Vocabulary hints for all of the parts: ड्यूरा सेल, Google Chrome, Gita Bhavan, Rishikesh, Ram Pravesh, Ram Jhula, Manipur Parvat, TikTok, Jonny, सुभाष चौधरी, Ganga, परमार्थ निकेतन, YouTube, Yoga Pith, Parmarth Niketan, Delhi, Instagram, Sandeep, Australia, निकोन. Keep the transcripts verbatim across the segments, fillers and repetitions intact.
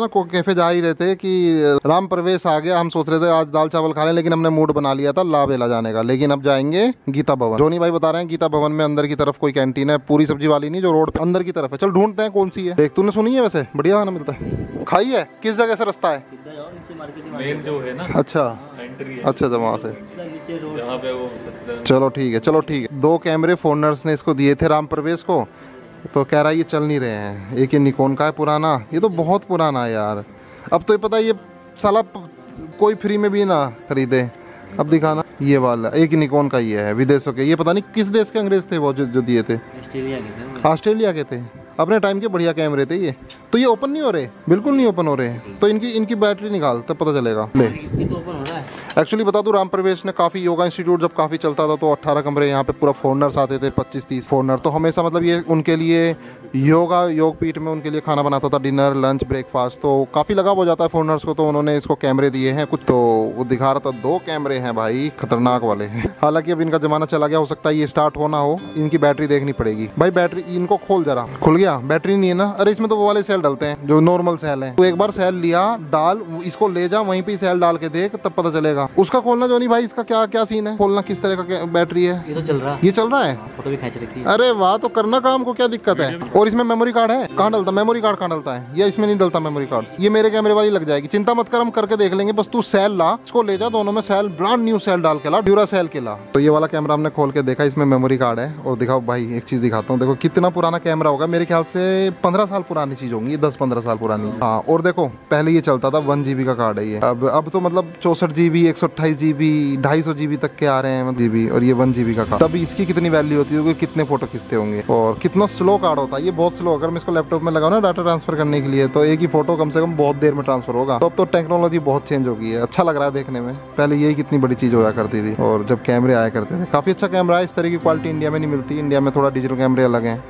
ना को कैफे जा ही रहे थे कि राम प्रवेश आ गया। हम सोच रहे थे आज दाल चावल खा लें, लेकिन हमने मूड बना लिया था लाबेला जाने का। लेकिन अब जाएंगे गीता भवन। जोनी भाई बता रहे हैं गीता भवन में अंदर की तरफ कोई कैंटीन है, पूरी सब्जी वाली नहीं, जो रोड पे अंदर की तरफ है। चल ढूंढते हैं कौन सी है। देख, तूने सुनी है वैसे, बढ़िया खाना मिलता है। खाई है? किस जगह से रास्ता है? मेन जो है ना, अच्छा अच्छा अच्छा, वहाँ से। चलो ठीक है, चलो ठीक है। दो कैमरे फोनर्स ने इसको दिए थे राम प्रवेश को, तो कह रहा है ये चल नहीं रहे हैं। एक ये निकोन का है पुराना, ये तो बहुत पुराना है यार। अब तो ये पता है ये साला कोई फ्री में भी ना खरीदे। अब दिखाना ये वाला, एक निकोन का ये है विदेशों के। ये पता नहीं किस देश के अंग्रेज थे वो जो जो दिए थे, ऑस्ट्रेलिया के थे। ऑस्ट्रेलिया के थे, अपने टाइम के बढ़िया कैमरे थे ये। तो ये ओपन नहीं हो रहे, बिल्कुल नहीं ओपन हो रहे। तो इनकी इनकी बैटरी निकाल, तब पता चलेगा। एक्चुअली बता दूं, राम प्रवेश ने काफ़ी योगा इंस्टीट्यूट जब काफ़ी चलता था तो अट्ठारह कमरे यहाँ पे पूरा फॉरनर्स आते थे, पच्चीस तीस फॉरनर। तो हमेशा मतलब ये उनके लिए योगा योग पीठ में उनके लिए खाना बनाता था, डिनर लंच ब्रेकफास्ट। तो काफ़ी लगाव हो जाता है फॉरनर्स को, तो उन्होंने इसको कैमरे दिए हैं कुछ। तो वो दिखा रहा था दो कैमरे हैं भाई, खतरनाक वाले हैं। हालाँकि अब इनका ज़माना चला गया, हो सकता है ये स्टार्ट होना हो। इनकी बैटरी देखनी पड़ेगी भाई। बैटरी इनको खोल जरा। खुल गया? बैटरी नहीं है ना। अरे इसमें तो वो वाले सेल डालते हैं जो नॉर्मल सेल है। तो एक बार सेल लिया डाल, इसको ले जा वहीं पर सेल डाल के देख, तब पता चलेगा। उसका खोलना जोनी भाई, इसका क्या क्या सीन है? खोलना किस तरह का बैटरी है? ये तो चल रहा है, ये चल रहा है, फोटो भी खींच रखी है। अरे वाह, तो करना काम को क्या दिक्कत है। और इसमें मेमोरी कार्ड है? कहाँ डलता मेमोरी कार्ड? कहाँ डलता है? या इसमें नहीं डलता मेमोरी कार्ड? ये मेरे कैमरे वाली लग जाएगी। चिंता मत कर, हम करके देख लेंगे। बस तू सेल ला, इसको ले जा, दोनों में सेल ब्रांड न्यू सेल डाल के ला, ड्यूरा सेल के ला। तो ये वाला कैमरा हमने खोल के देखा, इसमें मेमोरी कार्ड है। और दिखाओ भाई, एक चीज दिखाता हूँ। देखो कितना पुराना कैमरा होगा, मेरे ख्याल से पंद्रह साल पुरानी चीज होगी, दस पंद्रह साल पुरानी। हाँ, और देखो पहले ये चलता था वन जीबी का कार्ड है ये। अब अब तो मतलब चौसठ जीबी एक सौ अट्ठाईस जीबी ढाई सौ जीबी तक के आ रहे हैं जीबी, और ये वन जीबी का कार्ड। तब इसकी कितनी वैल्यू होती होगी, कितने फोटो खींचते होंगे, और कितना स्लो कार्ड होता है ये, बहुत स्लो। अगर मैं इसको लैपटॉप में लगाऊं ना डाटा ट्रांसफर करने के लिए, तो एक ही फोटो कम से कम बहुत देर में ट्रांसफर होगा। तो अब तो टेक्नोलॉजी बहुत चेंज हो गई है, अच्छा लग रहा है देखने में। पहले यही कितनी बड़ी चीज होया करती थी, और जब कैमरे आया करते थे। काफी अच्छा कैमरा है, इस तरह की क्वालिटी इंडिया में नहीं मिलती। इंडिया में थोड़ा डिजिटल कैमरे अलग है।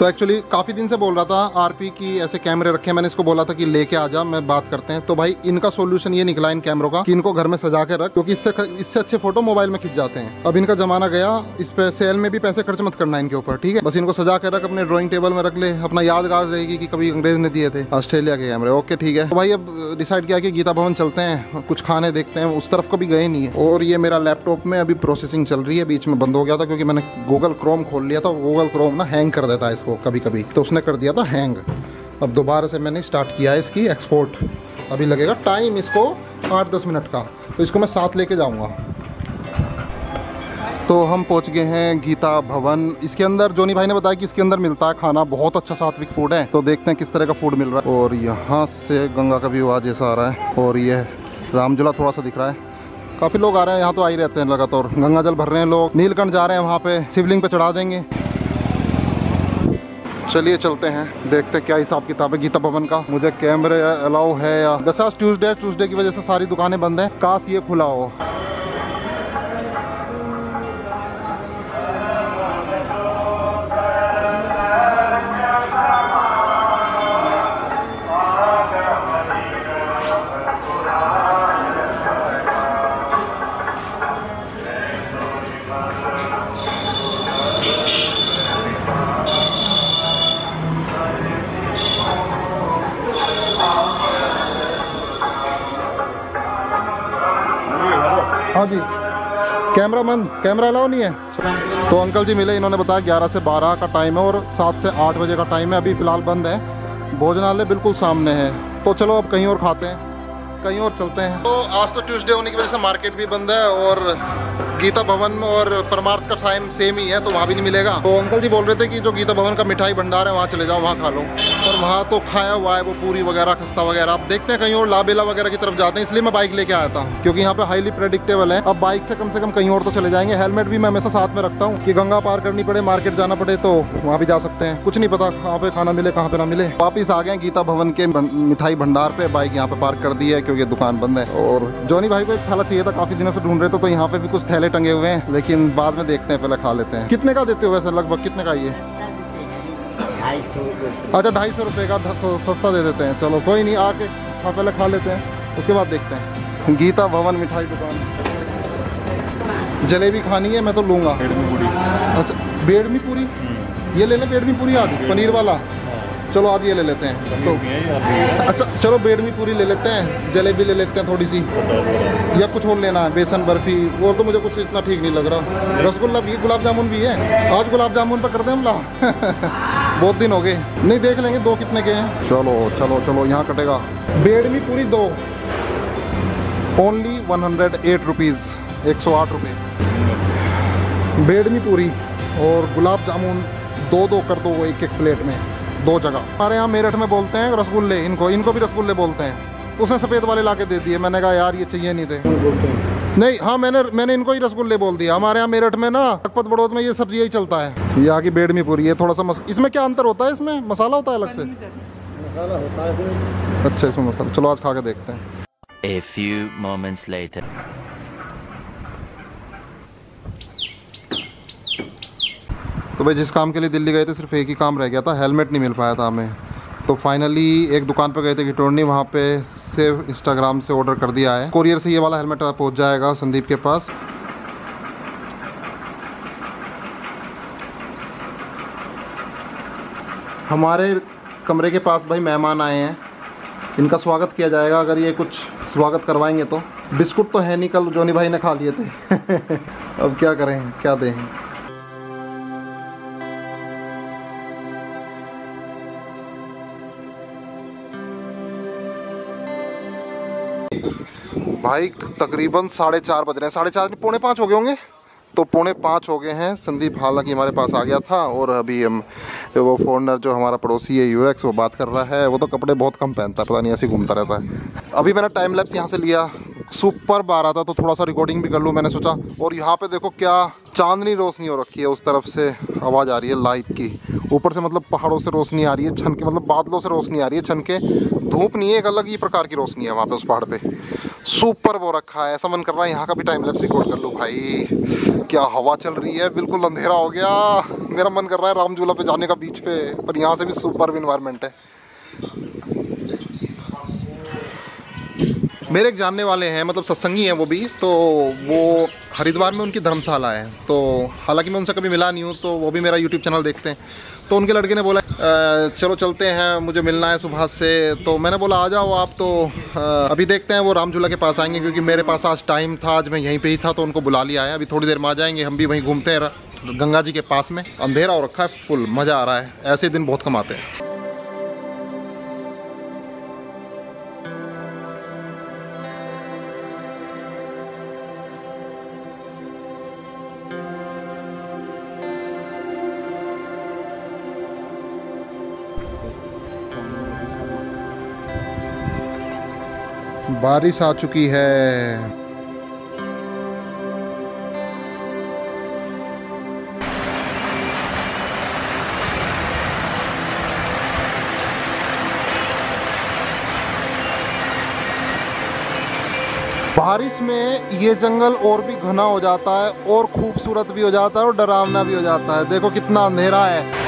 तो एक्चुअली काफ़ी दिन से बोल रहा था आरपी की ऐसे कैमरे रखे, मैंने इसको बोला था कि लेके आ जा, मैं बात करते हैं। तो भाई इनका सोल्यूशन ये निकला इन कैमरों का कि इनको घर में सजा के रख, क्योंकि इससे इससे अच्छे फोटो मोबाइल में खिंच जाते हैं। अब इनका जमाना गया, इस पर सेल में भी पैसे खर्च मत करना इनके ऊपर, ठीक है। बस इनको सजा के रख, अपने ड्राइंग टेबल में रख ले, अपना यादगार रहेगी कि कभी अंग्रेज ने दिए थे ऑस्ट्रेलिया के कैमरे। ओके ठीक है। तो भाई अब डिसाइड किया कि गीता भवन चलते हैं, कुछ खाने देखते हैं। उस तरफ कभी गए नहीं है। और ये मेरा लैपटॉप में अभी प्रोसेसिंग चल रही है, बीच में बंद हो गया था क्योंकि मैंने गूगल क्रोम खोल लिया था। गूगल क्रोम ना हैंग कर देता है इसको कभी कभी, तो उसने कर दिया था हैंग। अब दोबारा से मैंने स्टार्ट किया है इसकी एक्सपोर्ट। अभी लगेगा टाइम इसको आठ दस मिनट का, तो इसको मैं साथ लेके जाऊंगा। तो हम पहुंच गए हैं गीता भवन। इसके अंदर जोनी भाई ने बताया कि इसके अंदर मिलता है खाना, बहुत अच्छा सात्विक फूड है। तो देखते हैं किस तरह का फूड मिल रहा है। और यहाँ से गंगा का व्यू आज ऐसा आ रहा है, और यह राम झूला थोड़ा सा दिख रहा है। काफ़ी लोग आ रहे हैं यहाँ, तो आ ही रहते हैं लगातार। गंगा जल भर रहे हैं लोग, नीलकंठ जा रहे हैं, वहाँ पर शिवलिंग पर चढ़ा देंगे। चलिए चलते हैं, देखते हैं क्या हिसाब किताब है गीता भवन का। मुझे कैमरे अलाउ है या वैसे आज ट्यूसडे ट्यूसडे की वजह से सारी दुकानें बंद हैं। काश ये खुला हो। हाँ जी, कैमरा मैन कैमरा अलाउ नहीं है। तो अंकल जी मिले, इन्होंने बताया ग्यारह से बारह का टाइम है और सात से आठ बजे का टाइम है। अभी फ़िलहाल बंद है, भोजनालय बिल्कुल सामने है। तो चलो अब कहीं और खाते हैं, कहीं और चलते हैं। तो आज तो ट्यूसडे होने की वजह से मार्केट भी बंद है, और गीता भवन में और परमार्थ का टाइम सेम ही है, तो वहाँ भी नहीं मिलेगा। तो अंकल जी बोल रहे थे कि जो गीता भवन का मिठाई भंडार है वहाँ चले जाओ, वहाँ खा लो। और वहाँ तो खाया हुआ है वो पूरी वगैरह खस्ता वगैरह। आप देखते हैं कहीं और लाबेला वगैरह की तरफ जाते हैं, इसलिए मैं बाइक लेके आया था क्योंकि यहाँ पे हाईली प्रेडिक्टेबल है। अब बाइक से कम से कम कहीं और तो चले जाएंगे। हेलमेट भी मैं हमेशा साथ में रखता हूँ कि गंगा पार करनी पड़े, मार्केट जाना पड़े, तो वहाँ भी जा सकते हैं। कुछ नहीं पता कहाँ पे खाना मिले कहाँ पे ना मिले। वापिस आ गए गीता भवन के मिठाई भंडार पे, बाइक यहाँ पे पार्क कर दी है क्योंकि दुकान बंद है। और जॉनी भाई को एक थैला चाहिए था, काफी दिनों से ढूंढ रहे थे, तो यहाँ पे भी कुछ थैले टंगे हुए हैं, लेकिन बाद में देखते हैं, पहले खा लेते हैं। कितने का देते हो वैसे, लगभग कितने का ये? अच्छा, ढाई सौ रुपये का सस्ता दे देते हैं। चलो कोई नहीं, आके खा पहले खा लेते हैं, उसके बाद देखते हैं। गीता भवन मिठाई दुकान, जलेबी खानी है मैं तो लूँगा। अच्छा, बेड़मी पूरी ये ले लें बेडमी पूरी आज, पनीर वाला। चलो आज ये ले लेते हैं तो। अच्छा चलो बेडमी पूरी ले लेते हैं, जलेबी ले लेते हैं थोड़ी सी, या कुछ और लेना है, बेसन बर्फ़ी। और तो मुझे कुछ इतना ठीक नहीं लग रहा। रसगुल्ला भी, गुलाब जामुन भी है। आज गुलाब जामुन पर कर दें हम ला बहुत दिन हो गए नहीं। देख लेंगे दो कितने के हैं। चलो चलो चलो यहाँ कटेगा बेडमी पूरी दो, only one hundred eight rupees, एक सौ आठ रुपये बेडमी पूरी। और गुलाब जामुन दो दो कर दो एक एक प्लेट में, दो जगह। हमारे यहाँ मेरठ में बोलते हैं रसगुल्ले, इनको इनको भी रसगुल्ले बोलते हैं। उसने सफ़ेद वाले लाके दे दिए, मैंने कहा यार ये चाहिए नहीं थे। नहीं हाँ मैंने मैंने इनको ही रसगुल्ले बोल दिया। हमारे यहाँ मेरठ में ना, लखपत बड़ौद में ये सब्जी यही चलता है। यहाँ की बेडमी पूरी ये थोड़ा सा मस... इसमें क्या अंतर होता है? इसमें मसाला होता है अलग से? मसाला होता है। अच्छा इसमें मसाला, चलो आज खा के देखते हैं। A few moments later. तो भाई जिस काम के लिए दिल्ली गए थे सिर्फ एक ही काम रह गया था, हेलमेट नहीं मिल पाया था हमें। तो फाइनली एक दुकान पे गए थे गिटोरनी, वहाँ पे से इंस्टाग्राम से ऑर्डर कर दिया है। कोरियर से ये वाला हेलमेट पहुँच जाएगा संदीप के पास। हमारे कमरे के पास भाई मेहमान आए हैं, इनका स्वागत किया जाएगा अगर ये कुछ स्वागत करवाएंगे तो। बिस्कुट तो है नहीं, कल जॉनी भाई ने खा लिए थे अब क्या करें क्या दें। भाई तकरीबन साढ़े चार बज रहे हैं, साढ़े चार नहीं पौने पाँच हो गए होंगे, तो पौने पाँच हो गए हैं। संदीप हालांकि हमारे पास आ गया था और अभी हम वो फॉरनर जो हमारा पड़ोसी है यूएक्स, वो बात कर रहा है। वो तो कपड़े बहुत कम पहनता है, पता नहीं ऐसे घूमता रहता है। अभी मैंने टाइम लैप्स यहाँ से लिया, सुपर बार आता तो थोड़ा सा रिकॉर्डिंग भी कर लूँ मैंने सोचा। और यहाँ पे देखो क्या चांदनी रोशनी हो रखी है, उस तरफ से आवाज़ आ रही है लाइट की, ऊपर से मतलब पहाड़ों से रोशनी आ रही है छन के, मतलब बादलों से रोशनी आ रही है छन के। धूप नहीं है, एक अलग ही प्रकार की रोशनी है वहाँ पे उस पहाड़ पे। सुपर वो रखा है, ऐसा मन कर रहा है यहाँ का भी टाइम लैप्स रिकॉर्ड कर लूँ भाई। क्या हवा चल रही है, बिल्कुल अंधेरा हो गया। मेरा मन कर रहा है राम झूला पे जाने का, बीच पे, पर यहाँ से भी सुपर इन्वायरमेंट है। मेरे एक जानने वाले हैं, मतलब सत्संगी हैं वो भी, तो वो हरिद्वार में उनकी धर्मशाला है। तो हालांकि मैं उनसे कभी मिला नहीं हूँ, तो वो भी मेरा यूट्यूब चैनल देखते हैं। तो उनके लड़के ने बोला चलो चलते हैं, मुझे मिलना है सुबह से। तो मैंने बोला आ जाओ आप, तो अभी देखते हैं वो राम झूला के पास आएंगे, क्योंकि मेरे पास आज टाइम था, आज मैं यहीं पर ही था तो उनको बुला लिया है। अभी थोड़ी देर में आ जाएंगे, हम भी वहीं घूमते हैं गंगा जी के पास में। अंधेरा हो रखा है फुल, मज़ा आ रहा है, ऐसे दिन बहुत कम आते हैं। बारिश आ चुकी है। बारिश में ये जंगल और भी घना हो जाता है, और खूबसूरत भी हो जाता है, और डरावना भी हो जाता है। देखो कितना अंधेरा है।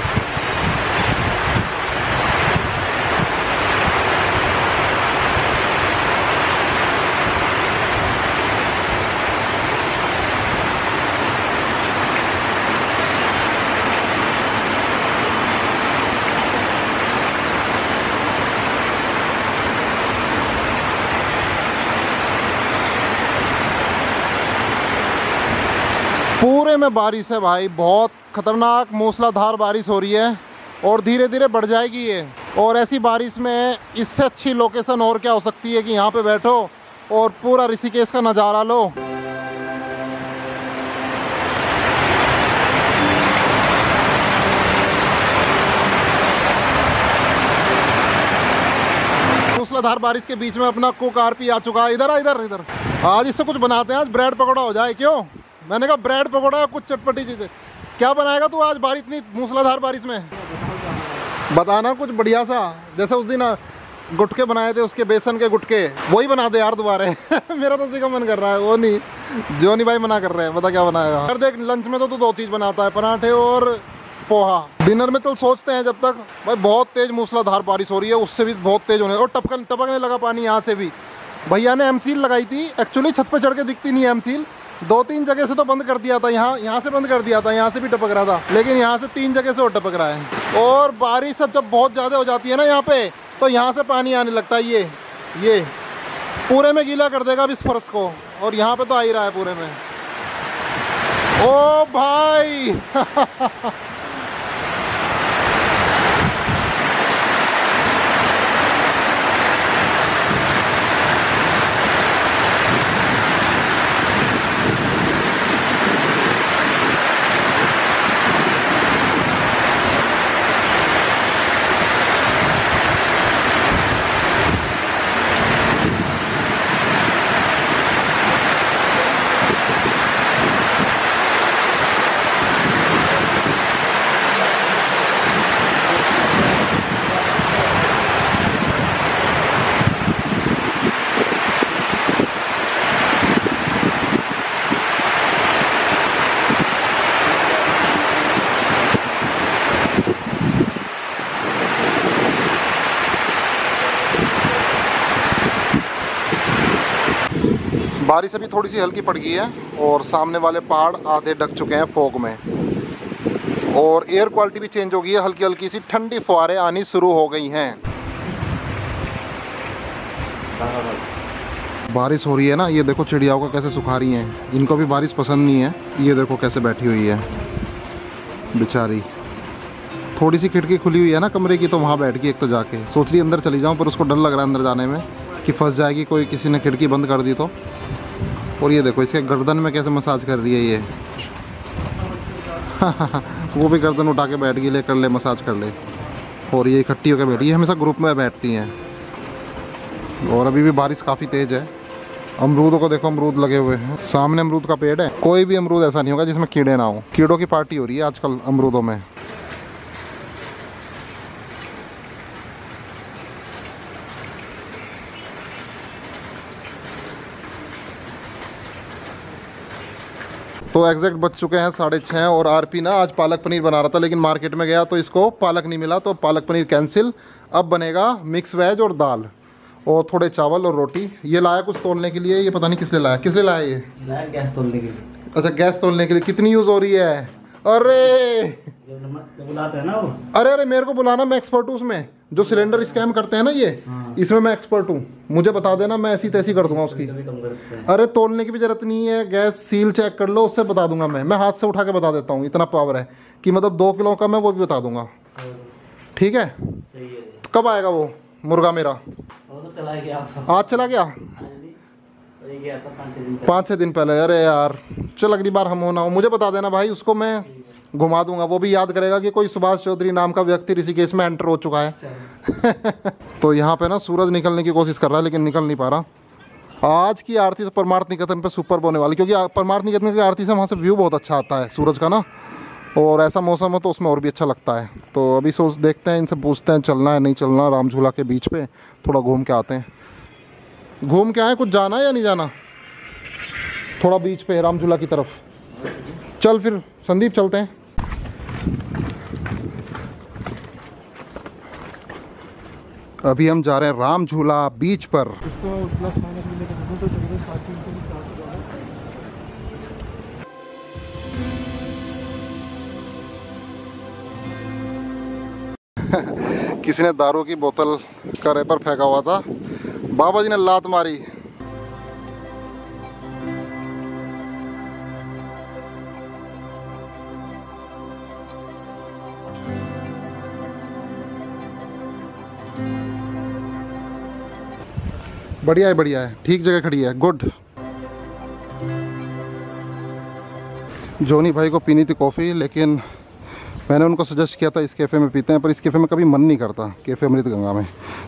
पूरे में बारिश है भाई, बहुत ख़तरनाक मूसलाधार बारिश हो रही है, और धीरे धीरे बढ़ जाएगी ये। और ऐसी बारिश में इससे अच्छी लोकेशन और क्या हो सकती है कि यहाँ पे बैठो और पूरा ऋषिकेश का नज़ारा लो। मूसलाधार बारिश के बीच में अपना कुक आरपी आ चुका है। इधर आ, इधर इधर। आज इससे कुछ बनाते हैं, आज ब्रेड पकौड़ा हो जाए। क्यों? मैंने कहा ब्रेड पकौड़ा या कुछ चटपटी चीज़ें। क्या बनाएगा तू आज बारिश, इतनी मूसलाधार बारिश में? बताना कुछ बढ़िया सा, जैसे उस दिन गुटके बनाए थे, उसके बेसन के गुटके, वही बना दे यार दोबारा मेरा तो उसी का मन कर रहा है, वो नहीं जॉनी भाई मना कर रहे हैं, पता क्या बनाएगा। यार देख, लंच में तो तू दो चीज़ बनाता है, पराठे और पोहा। डिनर में तो सोचते हैं जब तक। भाई बहुत तेज़ मूसलाधार बारिश हो रही है, उससे भी बहुत तेज़ होने, और टपकन टपकने लगा पानी यहाँ से भी। भैया ने एम सील लगाई थी, एक्चुअली छत पर चढ़ के दिखती नहीं है एम सील, दो तीन जगह से तो बंद कर दिया था, यहाँ यहाँ से बंद कर दिया था, यहाँ से भी टपक रहा था, लेकिन यहाँ से तीन जगह से और टपक रहा है। और बारिश सब जब बहुत ज़्यादा हो जाती है ना यहाँ पे, तो यहाँ से पानी आने लगता है, ये ये पूरे में गीला कर देगा अब इस फर्श को, और यहाँ पे तो आ ही रहा है पूरे में। ओ भाई बारिश अभी थोड़ी सी हल्की पड़ गई है और सामने वाले पहाड़ आधे ढक चुके हैं फोग में, और एयर क्वालिटी भी चेंज हो गई है, हल्की हल्की सी ठंडी फुहारें आनी शुरू हो गई हैं। बारिश हो रही है ना, ये देखो चिड़ियाओं को कैसे सुखा रही हैं, जिनको भी बारिश पसंद नहीं है ये देखो कैसे बैठी हुई है बेचारी। थोड़ी सी खिड़की खुली हुई है ना कमरे की, तो वहाँ बैठ गई एक, तो जाके सोच रही अंदर चली जाऊँ, पर उसको डर लग रहा है अंदर जाने में कि फंस जाएगी, कोई किसी ने खिड़की बंद कर दी तो। और ये देखो इसके गर्दन में कैसे मसाज कर रही है ये वो भी गर्दन उठा के बैठ गई, ले कर ले मसाज कर ले। और ये इकट्ठी होकर बैठी है, हमेशा ग्रुप में बैठती हैं। और अभी भी बारिश काफ़ी तेज़ है। अमरूदों को देखो, अमरूद लगे हुए हैं, सामने अमरूद का पेड़ है। कोई भी अमरूद ऐसा नहीं होगा जिसमें कीड़े ना हो, कीड़ों की पार्टी हो रही है आजकल अमरूदों में। तो एग्जैक्ट बज चुके हैं साढ़े छः, और आरपी ना आज पालक पनीर बना रहा था, लेकिन मार्केट में गया तो इसको पालक नहीं मिला, तो पालक पनीर कैंसिल। अब बनेगा मिक्स वेज और दाल और थोड़े चावल और रोटी। ये लाया कुछ तोलने के लिए, ये पता नहीं किस लिए लाया, किस लिए लाया ये? लाया गैस तोलने के लिए। अच्छा, गैस तोलने के लिए। कितनी यूज़ हो रही है? अरे बुलाते हैं ना वो, अरे अरे मेरे को बुलाना, मैं एक्सपर्ट हूँ उसमें। जो सिलेंडर स्कैम करते हैं ना ये, इसमें मैं एक्सपर्ट हूँ, मुझे बता देना, मैं ऐसी तैसी कर दूंगा उसकी। अरे तोलने की भी जरूरत नहीं है, गैस सील चेक कर लो, उससे बता दूंगा मैं मैं हाथ से उठा के बता देता हूँ, इतना पावर है कि मतलब दो किलो का मैं वो भी बता दूंगा। ठीक है, सही है। कब आएगा वो मुर्गा मेरा? वो तो चला गया, आज चला गया पाँच छः दिन पहले। अरे यार चल, अगली बार हम होना हो मुझे बता देना भाई, उसको मैं घुमा दूंगा, वो भी याद करेगा कि कोई सुभाष चौधरी नाम का व्यक्ति ऋषिकेश में एंटर हो चुका है तो यहाँ पे ना सूरज निकलने की कोशिश कर रहा है लेकिन निकल नहीं पा रहा। आज की आरती तो परमार्थ निकेतन पे सुपर होने वाली, क्योंकि परमार्थ निकेतन की आरती से वहाँ से व्यू बहुत अच्छा आता है सूरज का ना, और ऐसा मौसम हो तो उसमें और भी अच्छा लगता है। तो अभी सोच देखते हैं, इनसे पूछते हैं चलना है नहीं चलना, राम झूला के बीच पे थोड़ा घूम के आते हैं। घूम के आएँ, कुछ जाना है या नहीं जाना? थोड़ा बीच पे राम झूला की तरफ चल फिर संदीप, चलते हैं। अभी हम जा रहे हैं राम झूला बीच पर। किसी ने दारू की बोतल का रैपर फेंका हुआ था, बाबा जी ने लात मारी। बढ़िया है, बढ़िया है, ठीक जगह खड़ी है, गुड। जॉनी भाई को पीनी थी कॉफ़ी, लेकिन मैंने उनको सजेस्ट किया था इस कैफ़े में पीते हैं, पर इस कैफ़े में कभी मन नहीं करता, कैफ़े अमृत गंगा में।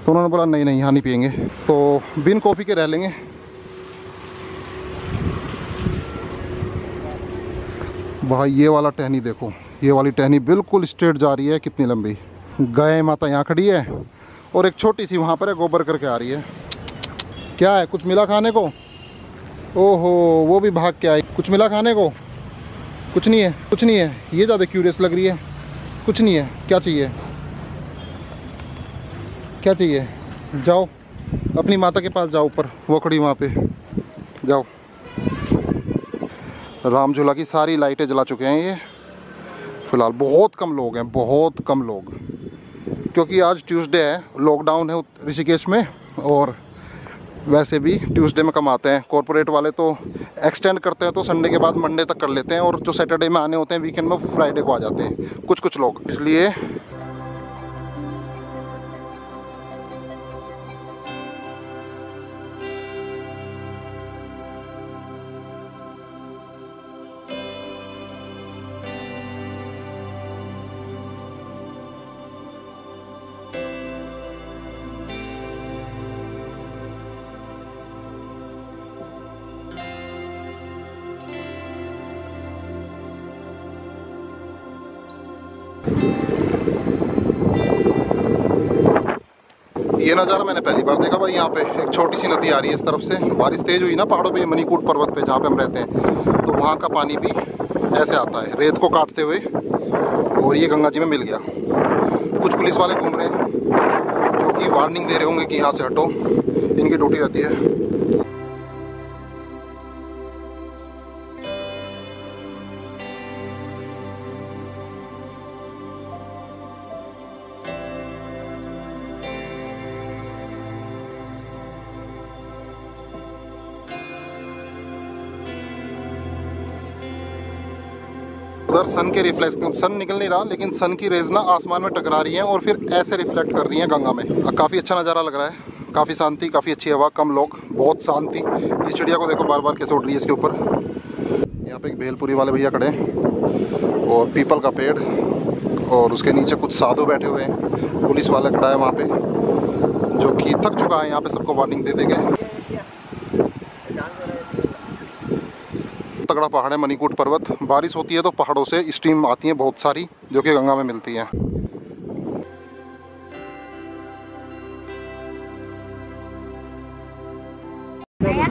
तो उन्होंने बोला नहीं नहीं यहाँ नहीं पियेंगे, तो बिन कॉफ़ी के रह लेंगे। भाई ये वाला टहनी देखो, ये वाली टहनी बिल्कुल स्ट्रेट जा रही है, कितनी लंबी। गाय माता यहाँ खड़ी है और एक छोटी सी वहाँ पर है, गोबर करके आ रही है। क्या है, कुछ मिला खाने को? ओहो, वो भी भाग के आई। कुछ मिला खाने को? कुछ नहीं है, कुछ नहीं है। ये ज़्यादा क्यूरियस लग रही है। कुछ नहीं है, क्या चाहिए, क्या चाहिए? जाओ अपनी माता के पास, जाओ ऊपर, वो खड़ी वहाँ पे, जाओ। राम झूला की सारी लाइटें जला चुके हैं ये। फ़िलहाल बहुत कम लोग हैं, बहुत कम लोग, क्योंकि आज ट्यूसडे है, लॉकडाउन है ऋषिकेश में, और वैसे भी ट्यूसडे में कम आते हैं। कॉर्पोरेट वाले तो एक्सटेंड करते हैं तो संडे के बाद मंडे तक कर लेते हैं, और जो सैटरडे में आने होते हैं वीकेंड में फ्राइडे को आ जाते हैं कुछ कुछ लोग, इसलिए ये नज़ारा मैंने पहली बार देखा भाई। यहाँ पे एक छोटी सी नदी आ रही है इस तरफ से, बारिश तेज़ हुई ना पहाड़ों पे, मणिपुर पर्वत पे जहाँ पे हम रहते हैं, तो वहाँ का पानी भी ऐसे आता है रेत को काटते हुए, और ये गंगा जी में मिल गया। कुछ पुलिस वाले घूम रहे हैं जो कि वार्निंग दे रहे होंगे कि यहाँ से हटो, इनकी ड्यूटी रहती है। उधर सन के रिफ्लेक्शन, सन निकल नहीं रहा लेकिन सन की रेज ना आसमान में टकरा रही हैं और फिर ऐसे रिफ्लेक्ट कर रही हैं गंगा में। काफ़ी अच्छा नज़ारा लग रहा है, काफ़ी शांति, काफ़ी अच्छी हवा, कम लोग, बहुत शांति। इस चिड़िया को देखो बार बार कैसे उड़ रही है इसके ऊपर। यहाँ पे एक भेलपुरी वाले भैया खड़े हैं, और पीपल का पेड़, और उसके नीचे कुछ साधु बैठे हुए हैं। पुलिस वाला खड़ा है वहाँ पर, जो कि थक चुका है यहाँ पर, सबको वार्निंग दे दे गए। तगड़ा पहाड़ है मणिकूट पर्वत, बारिश होती है तो पहाड़ों से स्टीम आती है बहुत सारी, जो कि गंगा में मिलती है।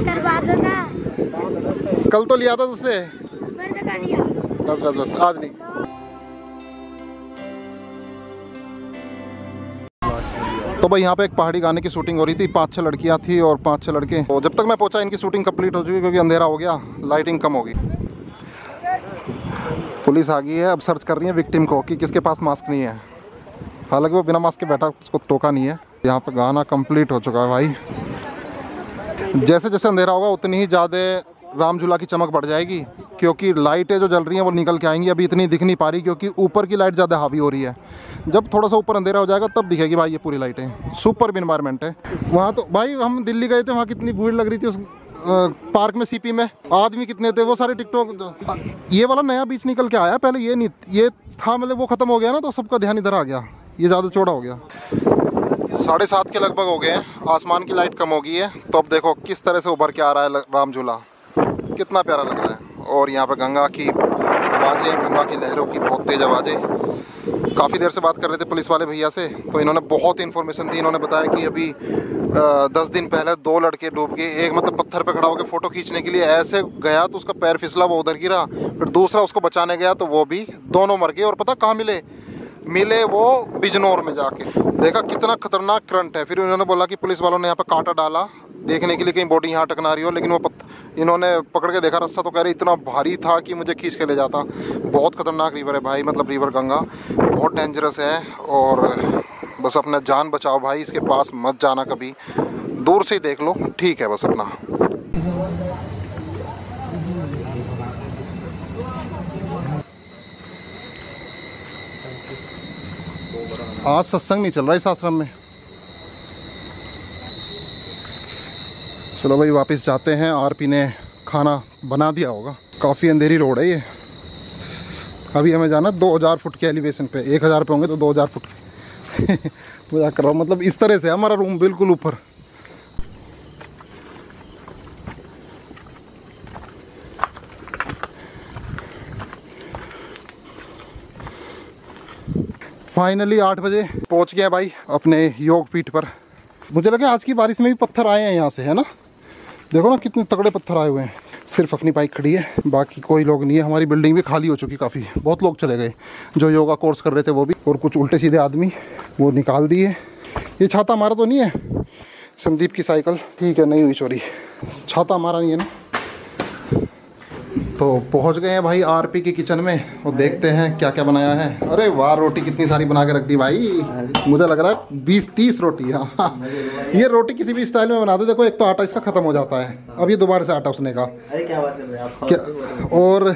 करवा दो ना। कल तो लिया था तुझसे, बस बस बस आज नहीं। तो भाई यहाँ पे एक पहाड़ी गाने की शूटिंग हो रही थी, पांच छह लड़कियाँ थी और पांच छह लड़के। तो जब तक मैं पहुँचा इनकी शूटिंग कंप्लीट हो चुकी, क्योंकि अंधेरा हो गया, लाइटिंग कम हो गई। पुलिस आ गई है, अब सर्च कर रही है विक्टिम को कि किसके पास मास्क नहीं है। हालांकि वो बिना मास्क के बैठा, उसको टोका नहीं है। यहाँ पर गाना कम्प्लीट हो चुका है भाई। जैसे जैसे अंधेरा होगा उतनी ही ज़्यादा राम झूला की चमक बढ़ जाएगी, क्योंकि लाइटें जो जल रही हैं वो निकल के आएंगी। अभी इतनी दिख नहीं पा रही क्योंकि ऊपर की लाइट ज़्यादा हावी हो रही है। जब थोड़ा सा ऊपर अंधेरा हो जाएगा तब दिखेगी भाई ये पूरी लाइटें। सुपर भी इन्वायरमेंट है वहाँ तो। भाई हम दिल्ली गए थे, वहाँ कितनी भीड़ लग रही थी उस पार्क में, सीपी में। आदमी कितने थे वो सारे टिकटॉक। ये वाला नया बीच निकल के आया, पहले ये नहीं, ये था, मतलब वो ख़त्म हो गया ना तो सबका ध्यान इधर आ गया, ये ज़्यादा चौड़ा हो गया। साढ़े सात के लगभग हो गए हैं, आसमान की लाइट कम हो गई है, तो अब देखो किस तरह से उभर के आ रहा है राम झूला, कितना प्यारा लग रहा है। और यहाँ पर गंगा की आवाज़ें, गंगा की लहरों की बहुत तेज़ आवाज़ें। काफ़ी देर से बात कर रहे थे पुलिस वाले भैया से, तो इन्होंने बहुत इन्फॉर्मेशन दी। इन्होंने बताया कि अभी आ, दस दिन पहले दो लड़के डूब गए। एक मतलब पत्थर पे खड़ा होकर फ़ोटो खींचने के लिए ऐसे गया तो उसका पैर फिसला, वो उधर गिरा। फिर दूसरा उसको बचाने गया तो वो भी, दोनों मर गए। और पता कहाँ मिले मिले वो बिजनौर में जाके। देखा कितना खतरनाक करंट है। फिर उन्होंने बोला कि पुलिस वालों ने यहाँ पर कांटा डाला देखने के लिए कहीं बॉडी यहाँ टकना रही हो, लेकिन वो पत... इन्होंने पकड़ के देखा रस्सा, तो कह रहे इतना भारी था कि मुझे खींच के ले जाता। बहुत खतरनाक रिवर है भाई, मतलब रिवर गंगा बहुत डेंजरस है। और बस अपना जान बचाओ भाई, इसके पास मत जाना कभी, दूर से ही देख लो ठीक है बस अपना। आज सत्संग नहीं चल रहा है इस आश्रम में। चलो भाई वापस जाते हैं। आरपी ने खाना बना दिया होगा। काफ़ी अंधेरी रोड है ये। अभी हमें जाना दो हज़ार फुट के एलिवेशन पे, एक हज़ार पे होंगे तो दो हज़ार फुट पे। तो क्या कर रहा हूँ, मतलब इस तरह से हमारा रूम बिल्कुल ऊपर। फाइनली आठ बजे पहुँच गया भाई अपने योग पीठ पर। मुझे लगा आज की बारिश में भी पत्थर आए हैं यहाँ से, है ना। देखो ना कितने तगड़े पत्थर आए हुए हैं। सिर्फ अपनी बाइक खड़ी है, बाकी कोई लोग नहीं है। हमारी बिल्डिंग भी खाली हो चुकी, काफ़ी बहुत लोग चले गए जो योगा कोर्स कर रहे थे वो भी, और कुछ उल्टे सीधे आदमी वो निकाल दिए। ये छाता हमारा तो नहीं है। संदीप की साइकिल ठीक है, नहीं हुई चोरी। छाता हमारा नहीं है ना। तो पहुंच गए हैं भाई आरपी के किचन में और देखते हैं क्या क्या बनाया है। अरे वाह, रोटी कितनी सारी बना के रख दी भाई, मुझे लग रहा है बीस तीस रोटी। हाँ, ये रोटी किसी भी स्टाइल में बना दो। देखो एक तो आटा इसका ख़त्म हो जाता है, अब ये दोबारा से आटा उसने का क्या। और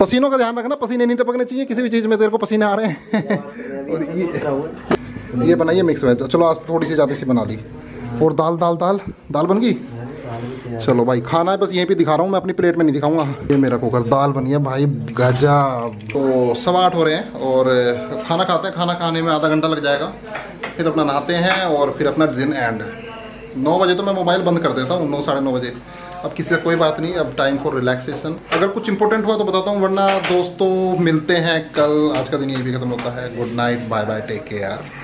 पसीनों का ध्यान रखना, पसीने नहीं टपकने चाहिए किसी भी चीज़ में, तेरे को पसीने आ रहे हैं। और ये ये बनाइए मिक्स वेज। चलो आज थोड़ी सी ज़्यादा सी बना ली। और दाल दाल दाल दाल बन गई। चलो भाई खाना है, बस यहीं पे दिखा रहा हूँ मैं, अपनी प्लेट में नहीं दिखाऊंगा। ये मेरा कुकर, दाल बनी है भाई गजब। तो सवा आठ हो रहे हैं और खाना खाते हैं। खाना खाने में आधा घंटा लग जाएगा, फिर अपना नहाते हैं और फिर अपना दिन एंड। नौ बजे तो मैं मोबाइल बंद कर देता हूँ, नौ साढ़े नौ बजे। अब किसी से कोई बात नहीं, अब टाइम फॉर रिलैक्सेशन। अगर कुछ इंपॉर्टेंट हुआ तो बताता हूँ, वरना दोस्तों मिलते हैं कल। आज का दिन यही भी खत्म होता है। Good night, bye bye, take care.